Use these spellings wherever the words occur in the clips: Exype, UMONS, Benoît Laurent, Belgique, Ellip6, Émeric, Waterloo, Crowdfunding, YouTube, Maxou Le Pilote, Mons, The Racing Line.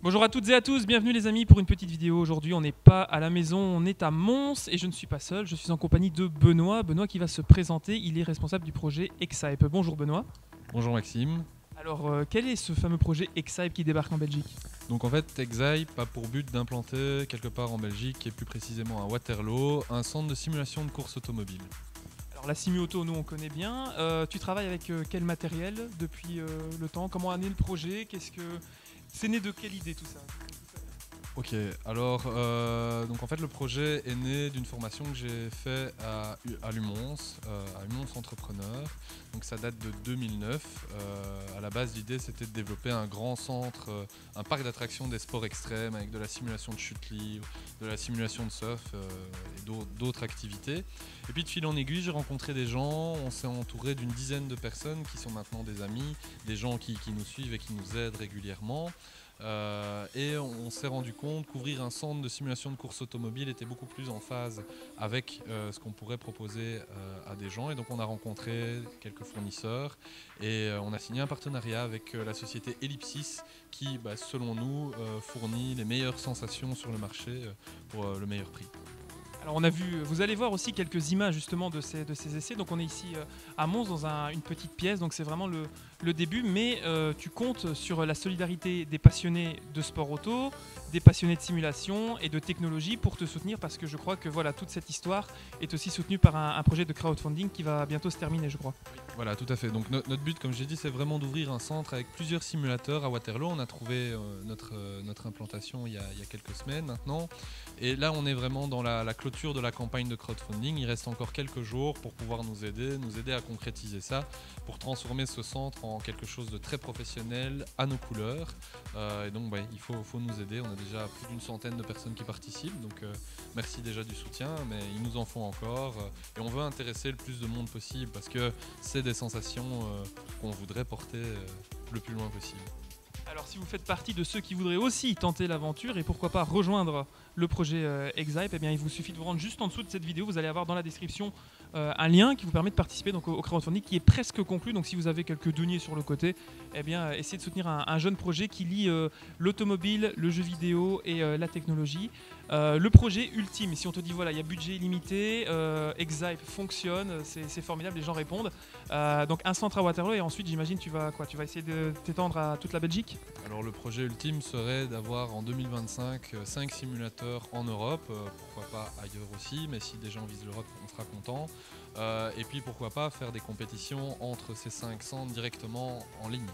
Bonjour à toutes et à tous, bienvenue les amis pour une petite vidéo. Aujourd'hui on n'est pas à la maison, on est à Mons et je ne suis pas seul, je suis en compagnie de Benoît. Benoît qui va se présenter, il est responsable du projet Exype. Bonjour Benoît. Bonjour Maxime. Alors quel est ce fameux projet Exype qui débarque en Belgique? Donc en fait Exype a pour but d'implanter quelque part en Belgique et plus précisément à Waterloo, un centre de simulation de course automobile. Alors la simu auto, nous on connaît bien, tu travailles avec quel matériel depuis le temps? Comment est né le projet? C'est né de quelle idée tout ça? Ok, alors donc en fait le projet est né d'une formation que j'ai fait à l'UMONS, à UMONS Entrepreneur. Donc ça date de 2009. À la base l'idée c'était de développer un grand centre, un parc d'attractions des sports extrêmes avec de la simulation de chute libre, de la simulation de surf et d'autres activités. Et puis de fil en aiguille j'ai rencontré des gens, on s'est entouré d'une dizaine de personnes qui sont maintenant des amis, des gens qui nous suivent et qui nous aident régulièrement. Et on s'est rendu compte qu'ouvrir un centre de simulation de course automobile était beaucoup plus en phase avec ce qu'on pourrait proposer à des gens. Et donc on a rencontré quelques fournisseurs et on a signé un partenariat avec la société Ellip6 qui, selon nous, fournit les meilleures sensations sur le marché pour le meilleur prix. Alors on a vu, vous allez voir aussi quelques images justement de ces essais. Donc on est ici à Mons dans une petite pièce, donc c'est vraiment le début. Mais tu comptes sur la solidarité des passionnés de sport auto, des passionnés de simulation et de technologie pour te soutenir, parce que je crois que voilà, toute cette histoire est aussi soutenue par un projet de crowdfunding qui va bientôt se terminer, je crois. Voilà, tout à fait. Donc notre but, comme j'ai dit, c'est vraiment d'ouvrir un centre avec plusieurs simulateurs à Waterloo. On a trouvé notre implantation il y a quelques semaines maintenant. Et là, on est vraiment dans la clôture de la campagne de crowdfunding. Il reste encore quelques jours pour pouvoir nous aider à concrétiser ça, pour transformer ce centre en quelque chose de très professionnel à nos couleurs. Et donc, il faut nous aider. On a déjà plus d'une centaine de personnes qui participent, donc merci déjà du soutien, mais ils nous en font encore et on veut intéresser le plus de monde possible parce que c'est des sensations qu'on voudrait porter le plus loin possible. Alors si vous faites partie de ceux qui voudraient aussi tenter l'aventure et pourquoi pas rejoindre le projet Exype, eh bien il vous suffit de vous rendre juste en dessous de cette vidéo. Vous allez avoir dans la description un lien qui vous permet de participer donc, au crowdfunding qui est presque conclu. Donc si vous avez quelques deniers sur le côté, eh bien essayez de soutenir un jeune projet qui lie l'automobile, le jeu vidéo et la technologie. Le projet ultime, si on te dit voilà, il y a budget illimité, Exype fonctionne, c'est formidable, les gens répondent. Donc un centre à Waterloo et ensuite j'imagine tu vas essayer de t'étendre à toute la Belgique? Alors le projet ultime serait d'avoir en 2025 5 simulateurs en Europe, pourquoi pas ailleurs aussi, mais si des gens visent l'Europe on sera content. Et puis pourquoi pas faire des compétitions entre ces 5 centres directement en ligne.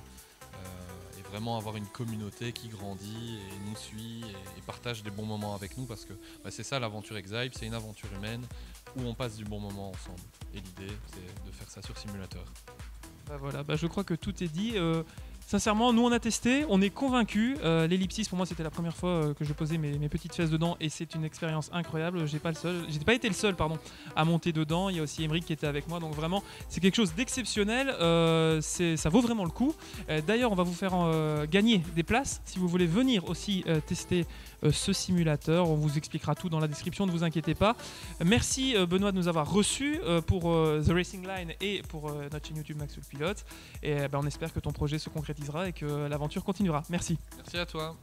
Et vraiment avoir une communauté qui grandit et nous suit et partage des bons moments avec nous, parce que c'est ça l'aventure Exype, c'est une aventure humaine où on passe du bon moment ensemble. Et l'idée c'est de faire ça sur simulateur. Voilà, je crois que tout est dit. Sincèrement, nous on a testé, on est convaincus. L'Ellip6 pour moi c'était la première fois que je posais mes petites fesses dedans et c'est une expérience incroyable. J'ai pas été le seul à monter dedans. Il y a aussi Émeric qui était avec moi, donc vraiment c'est quelque chose d'exceptionnel. Ça vaut vraiment le coup. D'ailleurs on va vous faire gagner des places si vous voulez venir aussi tester ce simulateur. On vous expliquera tout dans la description, ne vous inquiétez pas. Merci Benoît de nous avoir reçus pour The Racing Line et pour notre chaîne YouTube Maxou Le Pilote. Et on espère que ton projet se concrétisera et que l'aventure continuera. Merci. Merci à toi.